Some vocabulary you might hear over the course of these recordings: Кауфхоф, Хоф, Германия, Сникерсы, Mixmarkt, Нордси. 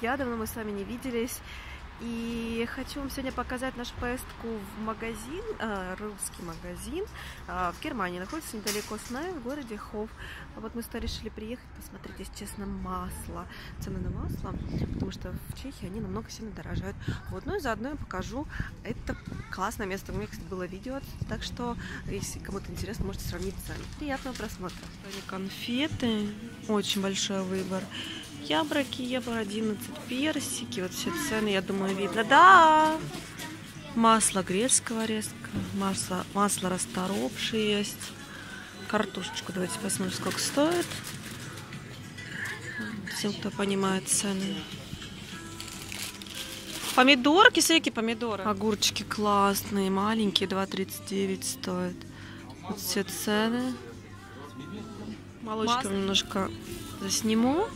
друзья, давно мы с вами не виделись. И хочу вам сегодня показать нашу поездку в магазин, русский магазин в Германии. Находится недалеко с нами, в городе Хоф. А вот мы сюда решили приехать, посмотреть, если честно, масло. Цены на масло, потому что в Чехии они намного сильно дорожают. Вот, ну и заодно я покажу. Это классное место, у меня, кстати, было видео. Так что, если кому-то интересно, можете сравнить цены. Приятного просмотра. Конфеты, очень большой выбор. Яблоки, евро 11, персики, вот все цены, я думаю, видно. Да, масло грецкого резка, масло расторопшее есть. Картошечку давайте посмотрим, сколько стоит. Всем, кто понимает цены. Помидорки, смотрите, помидоры. Огурчики классные, маленькие, 2,39 стоят. Вот все цены. Молочка немножко засниму.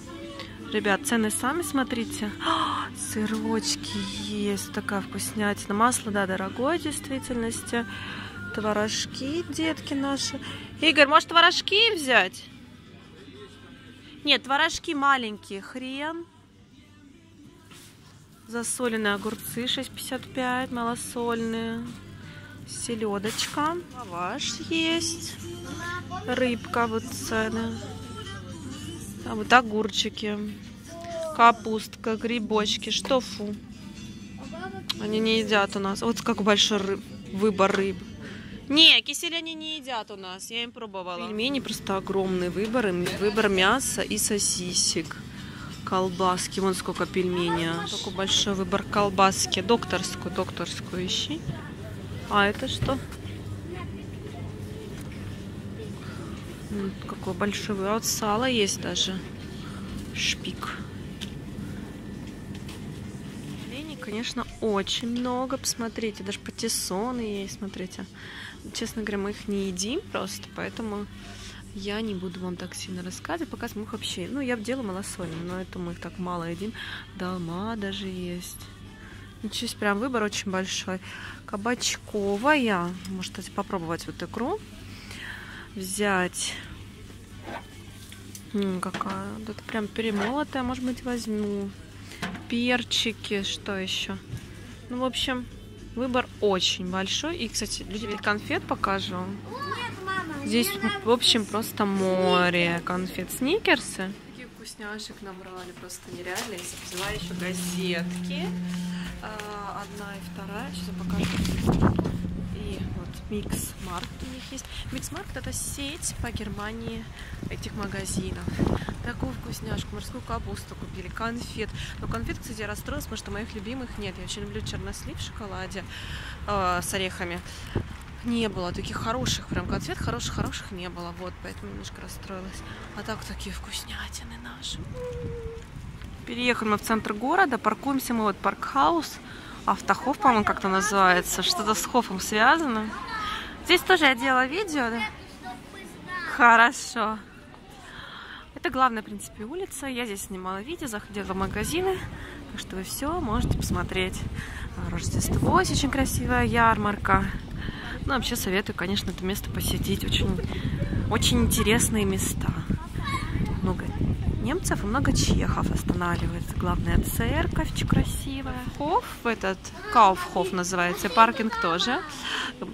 Ребят, цены сами смотрите. О, сырочки есть, такая вкуснятина. Масло, да, дорогое в действительности. Творожки, детки наши. Игорь, может, творожки взять? Нет, творожки маленькие. Хрен. Засоленные огурцы 6,55, малосольные. Селедочка. Лаваш есть. Рыбка, вот цены. А вот огурчики, капустка, грибочки, штофу. Они не едят у нас. Вот как большой выбор рыб. Не, кисель они не едят у нас, я им пробовала. Пельмени просто огромный выбор. Выбор мяса и сосисек. Колбаски, вон сколько пельменей. Такой большой выбор колбаски. Докторскую, докторскую ищи. А это что? Какой большой выбор. Вот сало есть даже. Шпик. Оленей, конечно, очень много. Посмотрите, даже патиссоны есть, смотрите. Честно говоря, мы их не едим просто, поэтому я не буду вам так сильно рассказывать. Пока мы их вообще... Ну, я делаю малосольным, но это мы их так мало едим. Долма даже есть. Ничего себе, прям выбор очень большой. Кабачковая. Можете попробовать вот икру. Взять. Какая. Вот это прям перемолотая, может быть, возьму. Перчики, что еще? Ну, в общем, выбор очень большой. И, кстати, любитель конфет покажу. Здесь, в общем, просто море конфет. Сникерсы. Такие вкусняшек набрали, просто нереально. Я взяла еще газетки. Одна и вторая. Сейчас я покажу. И вот Mixmarkt у них есть. Mixmarkt — это сеть по Германии этих магазинов. Такую вкусняшку, морскую капусту купили, конфет. Но конфет, кстати, я расстроилась, потому что моих любимых нет. Я очень люблю чернослив в шоколаде с орехами. Не было таких хороших, прям конфет хороших-хороших не было. Вот, поэтому немножко расстроилась. А так такие вкуснятины наши. Переехали мы в центр города, паркуемся мы вот паркхаус. Автохоф, по-моему, как-то называется. Что-то с Хофом связано. Здесь тоже я делала видео, да? Хорошо. Это главная, в принципе, улица. Я здесь снимала видео, заходила в магазины. Так что вы все можете посмотреть. Рождество, очень красивая ярмарка. Ну, вообще советую, конечно, это место посетить. Очень, очень интересные места. Много немцев и много чехов останавливается. Главная церковь красивая. Хоф, этот Кауфхоф называется. Паркинг тоже.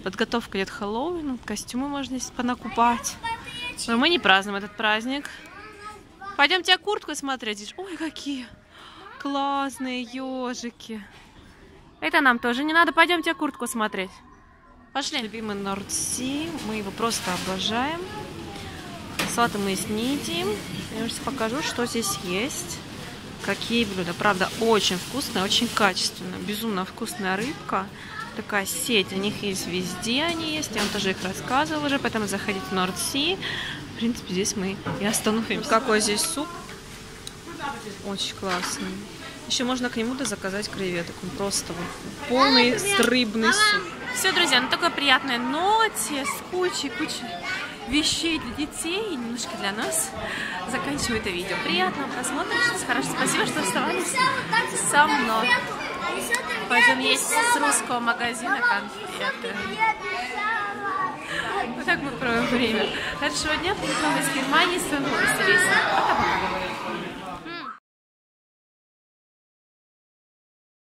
Подготовка идет к Хэллоуину. Костюмы можно здесь понакупать. Но мы не празднуем этот праздник. Пойдем тебя куртку смотреть. Ой, какие классные ежики. Это нам тоже не надо. Пойдем тебя куртку смотреть. Пошли. Любимый Нордси. Мы его просто обожаем. Салаты мы с ней едим. Я сейчас покажу, что здесь есть. Какие блюда. Правда, очень вкусная, очень качественная. Безумно вкусная рыбка. Такая сеть. У них есть везде они есть. Я вам тоже их рассказывала уже. Поэтому заходите в Нордси. В принципе, здесь мы и остановимся. Какой здесь суп. Очень классный. Еще можно к нему заказать креветок. Он просто вот полный рыбный суп. Все, друзья, на такой приятной ноте с кучей-кучей вещей для детей и немножко для нас заканчиваю это видео. Приятного просмотра, хорошо, спасибо, что оставались со мной. Пойдем есть с русского магазина конфеты. Вот так мы проводим время. Хорошего дня, приехали из Германии, с вами Пока-пока.